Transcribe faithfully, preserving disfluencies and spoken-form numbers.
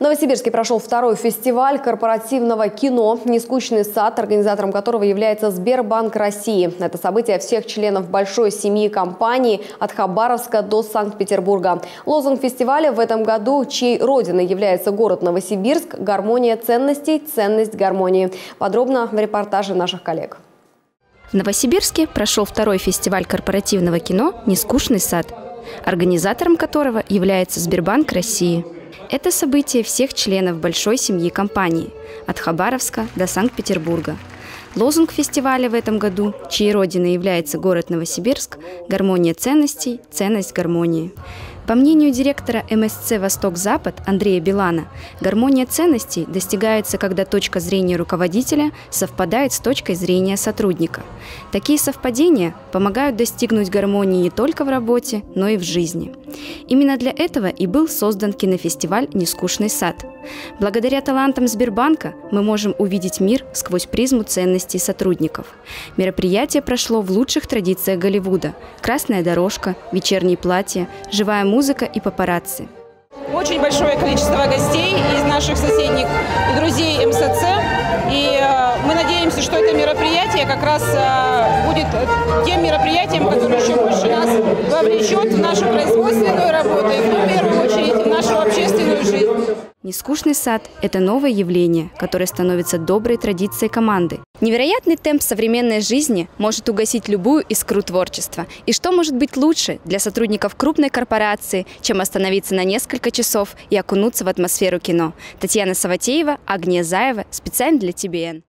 В Новосибирске прошел второй фестиваль корпоративного кино «Нескучный сад», организатором которого является Сбербанк России. Это событие всех членов большой семьи компании от Хабаровска до Санкт-Петербурга. Лозунг фестиваля в этом году, чьей родиной является город Новосибирск, — «Гармония ценностей, ценность гармонии». Подробно в репортаже наших коллег. В Новосибирске прошел второй фестиваль корпоративного кино «Нескучный сад», организатором которого является Сбербанк России. Это событие всех членов большой семьи компании от Хабаровска до Санкт-Петербурга. Лозунг фестиваля в этом году, чьей родиной является город Новосибирск, — «Гармония ценностей, ценность гармонии». По мнению директора эм эс цэ «Восток-Запад» Андрея Белана, гармония ценностей достигается, когда точка зрения руководителя совпадает с точкой зрения сотрудника. Такие совпадения помогают достигнуть гармонии не только в работе, но и в жизни. Именно для этого и был создан кинофестиваль «Нескучный сад». Благодаря талантам Сбербанка мы можем увидеть мир сквозь призму ценностей сотрудников. Мероприятие прошло в лучших традициях Голливуда: красная дорожка, вечерние платья, живая музыка и папарацци. Очень большое количество гостей из наших соседних и друзей эм эс цэ. И мы надеемся, что это мероприятие как раз будет тем мероприятием, которое еще больше нас вовлечет в нашу производственную работу и, в первую очередь, в нашу общественную жизнь. «Нескучный сад» – это новое явление, которое становится доброй традицией команды. Невероятный темп современной жизни может угасить любую искру творчества. И что может быть лучше для сотрудников крупной корпорации, чем остановиться на несколько часов и окунуться в атмосферу кино? Татьяна Саватеева, Агния Заева. Специально для тэ бэ эн.